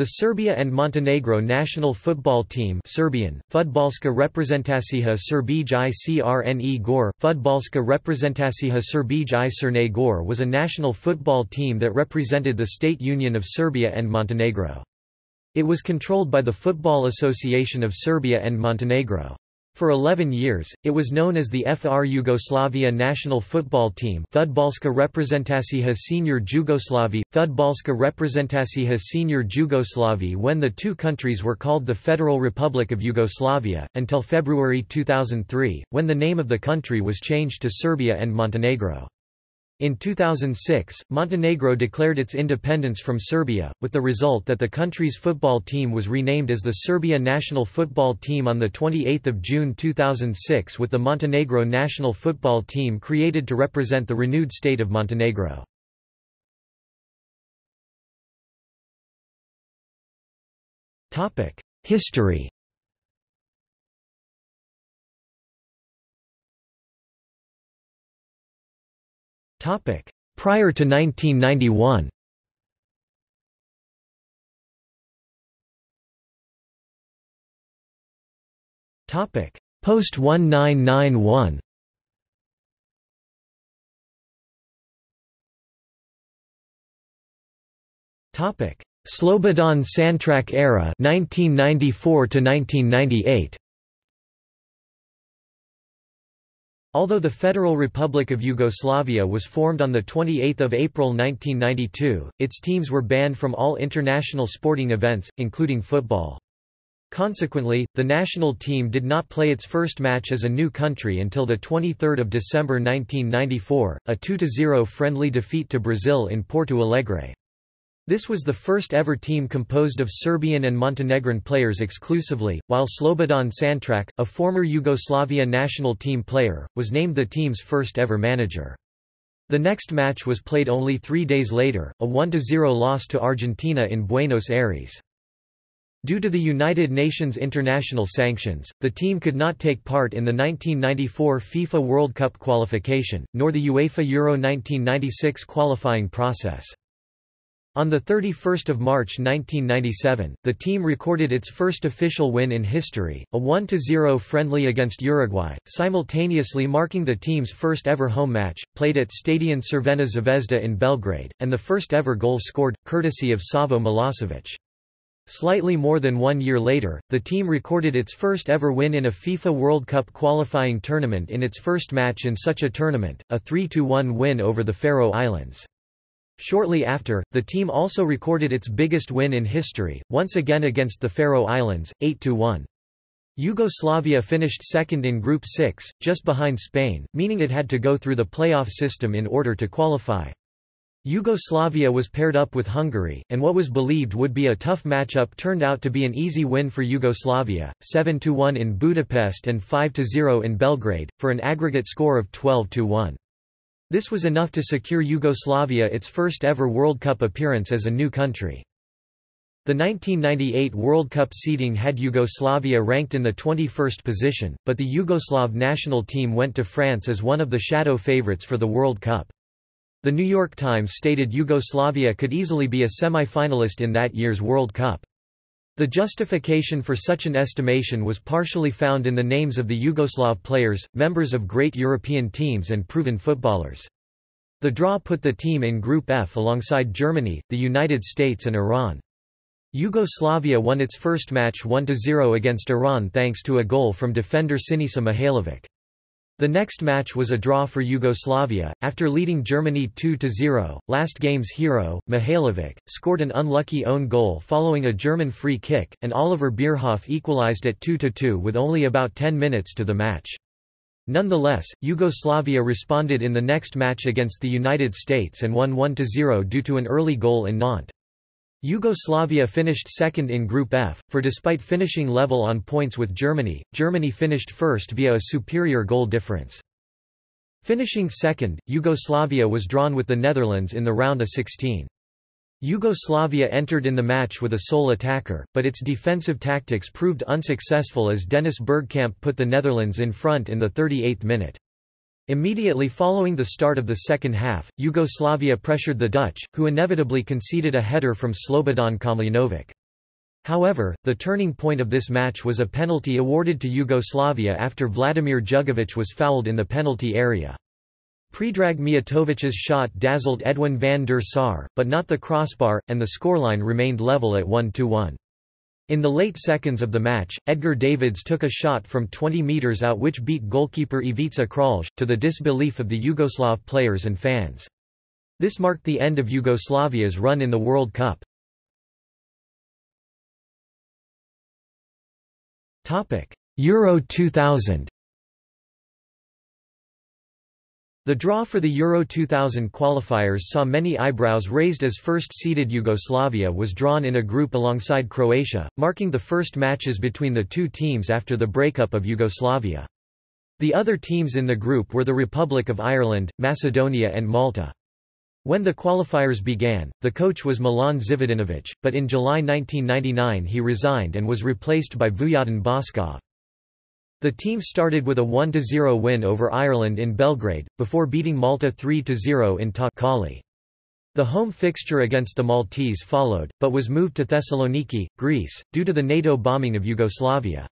The Serbia and Montenegro national football team Serbian, Fudbalska reprezentacija Srbije I Crne Gore, Fudbalska reprezentacija Srbije I Crne Gore was a national football team that represented the State Union of Serbia and Montenegro. It was controlled by the Football Association of Serbia and Montenegro. For 11 years, it was known as the FR Yugoslavia national football team Fudbalska reprezentacija Senior Jugoslavi, Fudbalska reprezentacija Senior Jugoslavi when the two countries were called the Federal Republic of Yugoslavia, until February 2003, when the name of the country was changed to Serbia and Montenegro. In 2006, Montenegro declared its independence from Serbia, with the result that the country's football team was renamed as the Serbia national football team on 28 June 2006, with the Montenegro national football team created to represent the renewed state of Montenegro. History. Prior to 1991. Post 1991. Slobodan Santrač era 1994 to 1998. Although the Federal Republic of Yugoslavia was formed on 28 April 1992, its teams were banned from all international sporting events, including football. Consequently, the national team did not play its first match as a new country until 23 December 1994, a 2-0 friendly defeat to Brazil in Porto Alegre. This was the first ever team composed of Serbian and Montenegrin players exclusively, while Slobodan Santrač, a former Yugoslavia national team player, was named the team's first ever manager. The next match was played only 3 days later, a 1-0 loss to Argentina in Buenos Aires. Due to the United Nations international sanctions, the team could not take part in the 1994 FIFA World Cup qualification, nor the UEFA Euro 1996 qualifying process. On 31 March 1997, the team recorded its first official win in history, a 1-0 friendly against Uruguay, simultaneously marking the team's first ever home match, played at Stadion Crvena Zvezda in Belgrade, and the first ever goal scored, courtesy of Savo Milosevic. Slightly more than 1 year later, the team recorded its first ever win in a FIFA World Cup qualifying tournament in its first match in such a tournament, a 3-1 win over the Faroe Islands. Shortly after, the team also recorded its biggest win in history, once again against the Faroe Islands, 8-1. Yugoslavia finished second in Group 6, just behind Spain, meaning it had to go through the playoff system in order to qualify. Yugoslavia was paired up with Hungary, and what was believed would be a tough matchup turned out to be an easy win for Yugoslavia, 7-1 in Budapest and 5-0 in Belgrade, for an aggregate score of 12-1. This was enough to secure Yugoslavia its first ever World Cup appearance as a new country. The 1998 World Cup seeding had Yugoslavia ranked in the 21st position, but the Yugoslav national team went to France as one of the shadow favorites for the World Cup. The New York Times stated Yugoslavia could easily be a semi-finalist in that year's World Cup. The justification for such an estimation was partially found in the names of the Yugoslav players, members of great European teams and proven footballers. The draw put the team in Group F alongside Germany, the United States and Iran. Yugoslavia won its first match 1-0 against Iran thanks to a goal from defender Sinisa Mihajlovic. The next match was a draw for Yugoslavia, after leading Germany 2-0, last game's hero, Mihajlovic, scored an unlucky own goal following a German free kick, and Oliver Bierhoff equalized at 2-2 with only about 10 minutes to the match. Nonetheless, Yugoslavia responded in the next match against the United States and won 1-0 due to an early goal in Nantes. Yugoslavia finished second in Group F, for despite finishing level on points with Germany, Germany finished first via a superior goal difference. Finishing second, Yugoslavia was drawn with the Netherlands in the round of 16. Yugoslavia entered in the match with a sole attacker, but its defensive tactics proved unsuccessful as Dennis Bergkamp put the Netherlands in front in the 38th minute. Immediately following the start of the second half, Yugoslavia pressured the Dutch, who inevitably conceded a header from Slobodan Komlinovic. However, the turning point of this match was a penalty awarded to Yugoslavia after Vladimir Jugovic was fouled in the penalty area. Predrag Mijatovic's shot dazzled Edwin van der Saar, but not the crossbar, and the scoreline remained level at 1-1. In the late seconds of the match, Edgar Davids took a shot from 20 meters out which beat goalkeeper Ivica Kralj, to the disbelief of the Yugoslav players and fans. This marked the end of Yugoslavia's run in the World Cup. Euro 2000. The draw for the Euro 2000 qualifiers saw many eyebrows raised as first-seeded Yugoslavia was drawn in a group alongside Croatia, marking the first matches between the two teams after the breakup of Yugoslavia. The other teams in the group were the Republic of Ireland, Macedonia and Malta. When the qualifiers began, the coach was Milan Zivadinović, but in July 1999 he resigned and was replaced by Vujadin Boskov. The team started with a 1-0 win over Ireland in Belgrade, before beating Malta 3-0 in Topkali. The home fixture against the Maltese followed, but was moved to Thessaloniki, Greece, due to the NATO bombing of Yugoslavia.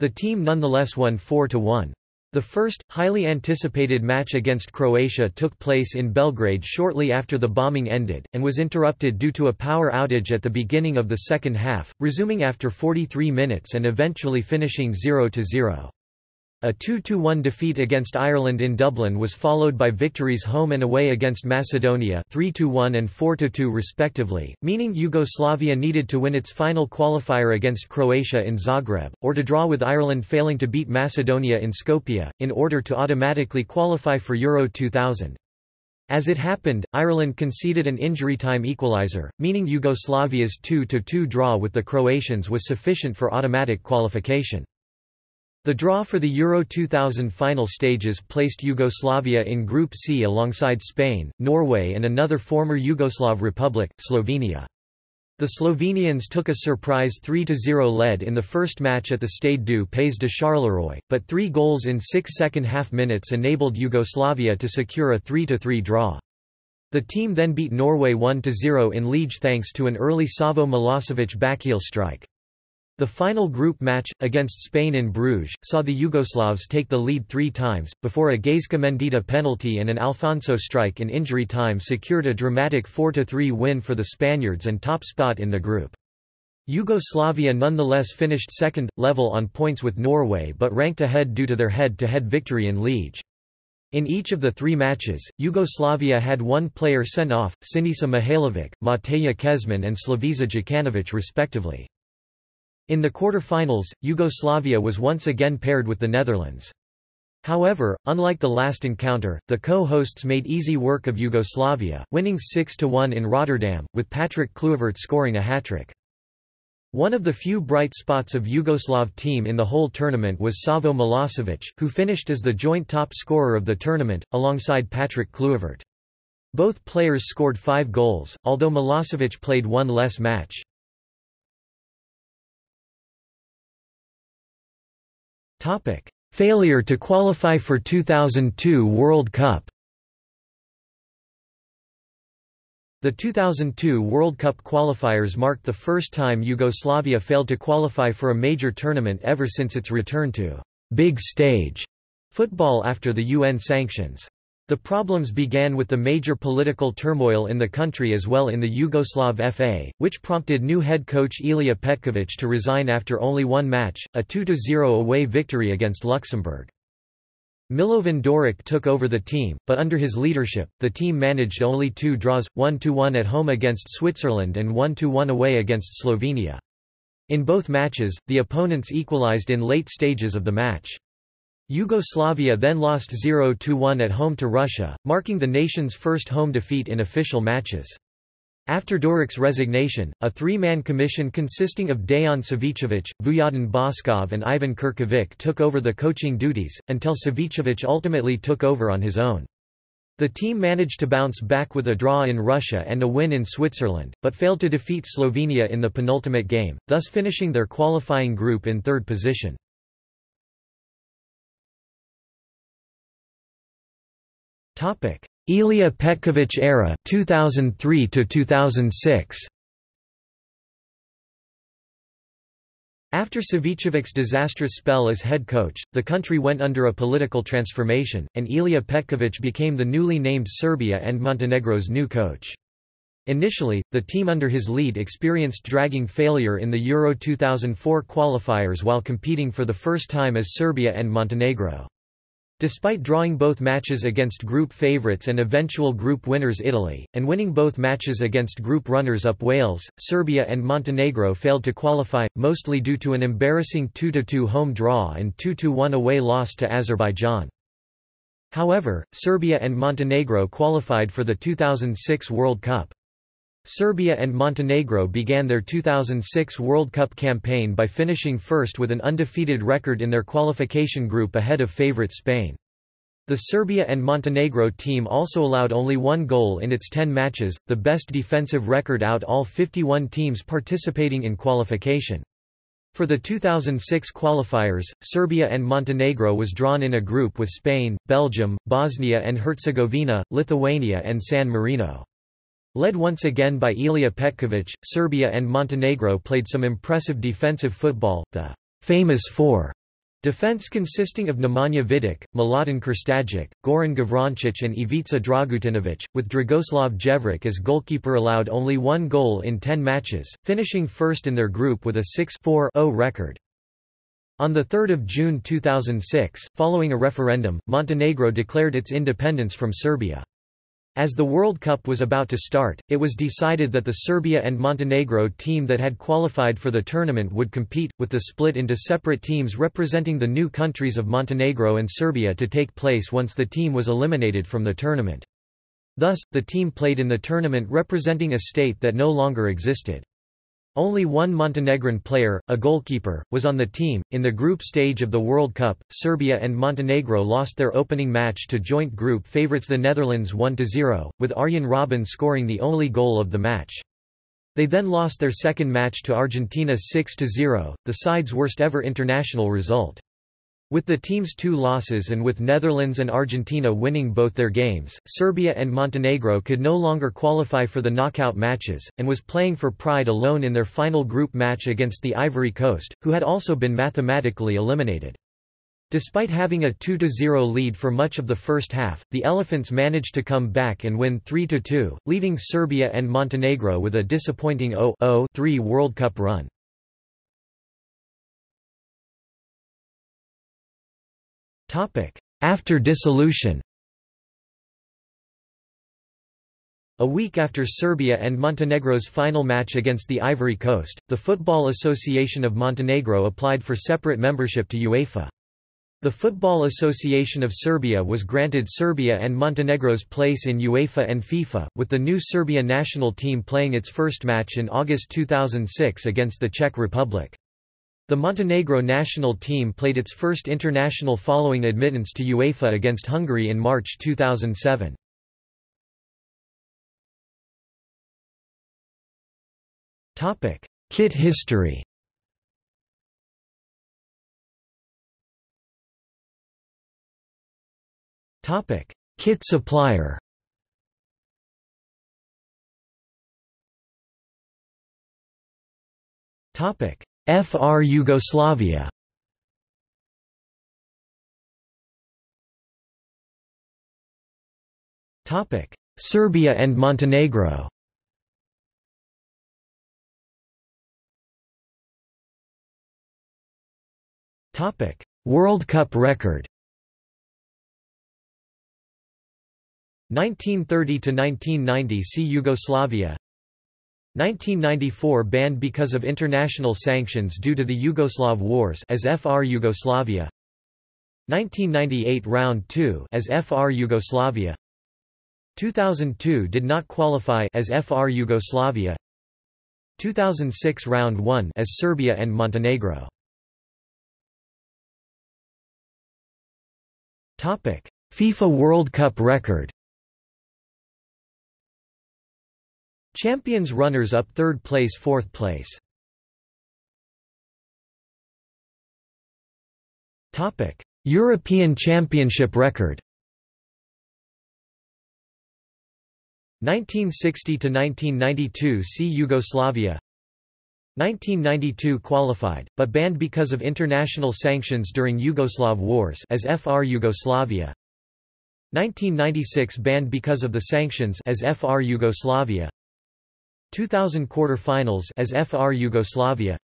The team nonetheless won 4-1. The first, highly anticipated match against Croatia took place in Belgrade shortly after the bombing ended, and was interrupted due to a power outage at the beginning of the second half, resuming after 43 minutes and eventually finishing 0-0. A 2-1 defeat against Ireland in Dublin was followed by victories home and away against Macedonia 3-1 and 4-2 respectively, meaning Yugoslavia needed to win its final qualifier against Croatia in Zagreb, or to draw with Ireland failing to beat Macedonia in Skopje, in order to automatically qualify for Euro 2000. As it happened, Ireland conceded an injury time equaliser, meaning Yugoslavia's 2-2 draw with the Croatians was sufficient for automatic qualification. The draw for the Euro 2000 final stages placed Yugoslavia in Group C alongside Spain, Norway and another former Yugoslav republic, Slovenia. The Slovenians took a surprise 3-0 lead in the first match at the Stade du Pays de Charleroi, but 3 goals in 6 second-half minutes enabled Yugoslavia to secure a 3-3 draw. The team then beat Norway 1-0 in Liège thanks to an early Savo Milosevic backheel strike. The final group match, against Spain in Bruges, saw the Yugoslavs take the lead 3 times, before a Gaizka Mendieta penalty and an Alfonso strike in injury time secured a dramatic 4-3 win for the Spaniards and top spot in the group. Yugoslavia nonetheless finished second, level on points with Norway but ranked ahead due to their head-to-head victory in Liège. In each of the 3 matches, Yugoslavia had one player sent off, Sinisa Mihajlovic, Mateja Kesman and Slaviša Jokanović respectively. In the quarter-finals, Yugoslavia was once again paired with the Netherlands. However, unlike the last encounter, the co-hosts made easy work of Yugoslavia, winning 6-1 in Rotterdam, with Patrick Kluivert scoring a hat-trick. One of the few bright spots of Yugoslav team in the whole tournament was Savo Milosevic, who finished as the joint top scorer of the tournament, alongside Patrick Kluivert. Both players scored 5 goals, although Milosevic played 1 less match. Failure to qualify for 2002 World Cup. The 2002 World Cup qualifiers marked the first time Yugoslavia failed to qualify for a major tournament ever since its return to big stage football after the UN sanctions. The problems began with the major political turmoil in the country as well in the Yugoslav FA, which prompted new head coach Ilija Petković to resign after only 1 match, a 2-0 away victory against Luxembourg. Milovan Doric took over the team, but under his leadership, the team managed only 2 draws, 1-1 at home against Switzerland and 1-1 away against Slovenia. In both matches, the opponents equalized in late stages of the match. Yugoslavia then lost 0-1 at home to Russia, marking the nation's first home defeat in official matches. After Doric's resignation, a 3-man commission consisting of Dejan Savicevic, Vujadin Boskov and Ivan Kirkovic took over the coaching duties, until Savicevic ultimately took over on his own. The team managed to bounce back with a draw in Russia and a win in Switzerland, but failed to defeat Slovenia in the penultimate game, thus finishing their qualifying group in 3rd position. Ilija Petković era 2003 to 2006. After Savicevic's disastrous spell as head coach, the country went under a political transformation, and Ilija Petković became the newly named Serbia and Montenegro's new coach. Initially, the team under his lead experienced dragging failure in the Euro 2004 qualifiers while competing for the first time as Serbia and Montenegro. Despite drawing both matches against group favourites and eventual group winners Italy, and winning both matches against group runners-up Wales, Serbia and Montenegro failed to qualify, mostly due to an embarrassing 2-2 home draw and 2-1 away loss to Azerbaijan. However, Serbia and Montenegro qualified for the 2006 World Cup. Serbia and Montenegro began their 2006 World Cup campaign by finishing first with an undefeated record in their qualification group ahead of favourite Spain. The Serbia and Montenegro team also allowed only one goal in its 10 matches, the best defensive record out all 51 teams participating in qualification. For the 2006 qualifiers, Serbia and Montenegro was drawn in a group with Spain, Belgium, Bosnia and Herzegovina, Lithuania and San Marino. Led once again by Ilija Petković, Serbia and Montenegro played some impressive defensive football, the famous four defense consisting of Nemanja Vidic, Miladin Krstajic, Goran Gavrančić and Ivica Dragutinović, with Dragoslav Jevrik as goalkeeper allowed only one goal in 10 matches, finishing first in their group with a 6-4-0 record. On 3 June 2006, following a referendum, Montenegro declared its independence from Serbia. As the World Cup was about to start, it was decided that the Serbia and Montenegro team that had qualified for the tournament would compete, with the split into separate teams representing the new countries of Montenegro and Serbia to take place once the team was eliminated from the tournament. Thus, the team played in the tournament representing a state that no longer existed. Only one Montenegrin player, a goalkeeper, was on the team. In the group stage of the World Cup, Serbia and Montenegro lost their opening match to joint group favourites the Netherlands 1-0, with Arjen Robben scoring the only goal of the match. They then lost their second match to Argentina 6-0, the side's worst ever international result. With the team's two losses and with Netherlands and Argentina winning both their games, Serbia and Montenegro could no longer qualify for the knockout matches, and was playing for pride alone in their final group match against the Ivory Coast, who had also been mathematically eliminated. Despite having a 2-0 lead for much of the first half, the Elephants managed to come back and win 3-2, leaving Serbia and Montenegro with a disappointing 0-0-3 World Cup run. After dissolution. A week after Serbia and Montenegro's final match against the Ivory Coast, the Football Association of Montenegro applied for separate membership to UEFA. The Football Association of Serbia was granted Serbia and Montenegro's place in UEFA and FIFA, with the new Serbia national team playing its first match in August 2006 against the Czech Republic. The Montenegro national team played its first international following admittance to UEFA against Hungary in March 2007. Kit history. Kit supplier. FR Yugoslavia. Topic: Serbia and Montenegro. Topic: World Cup record. 1930 to 1990, see Yugoslavia. 1994, banned because of international sanctions due to the Yugoslav Wars as FR Yugoslavia. 1998 Round 2 as FR Yugoslavia. 2002 did not qualify as FR Yugoslavia. 2006 Round 1 as Serbia and Montenegro. Topic: FIFA World Cup record. Champions runners-up 3rd place 4th place. European Championship record. 1960 to 1992, see Yugoslavia. 1992 qualified, but banned because of international sanctions during Yugoslav wars as FR Yugoslavia. 1996 banned because of the sanctions as FR Yugoslavia. 2000 quarterfinals as FR Yugoslavia.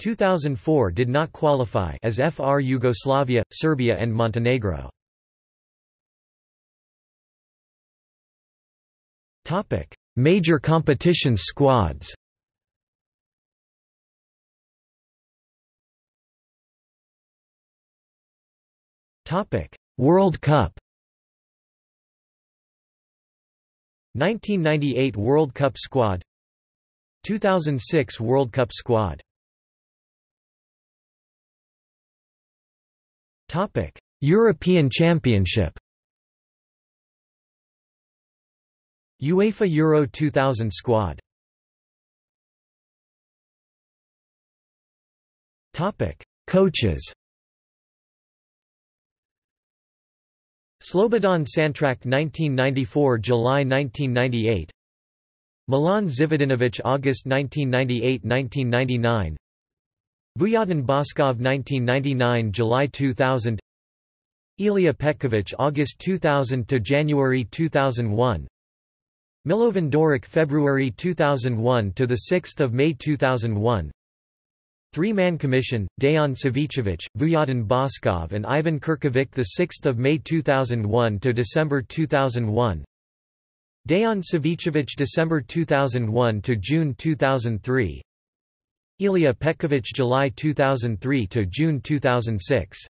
2004 did not qualify as FR Yugoslavia, Serbia and Montenegro. Topic: Major competition squads. Topic: World Cup. 1998 World Cup squad. 2006 World Cup squad. Topic: European Championship. UEFA Euro 2000 squad. Topic: Coaches. Slobodan Santrač 1994 – July 1998. Milan Zivadinović – August 1998–1999. Vujadin Boskov 1999 – July 2000. Ilija Petković – August 2000 to January 2001. Milovan Doric – February 2001 to the 6th of May 2001. Three-man commission: Dejan Savicevic, Vujadin Boskov, and Ivan Kirkovic, the 6th of May 2001 to December 2001. Dejan Savicevic, December 2001 to June 2003. Ilija Petković, July 2003 to June 2006.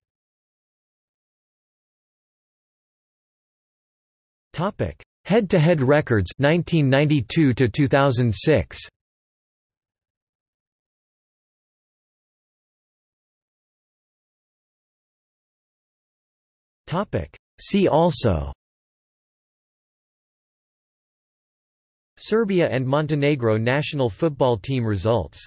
Topic: Head-to-head records: 1992 to 2006. See also: Serbia and Montenegro national football team results.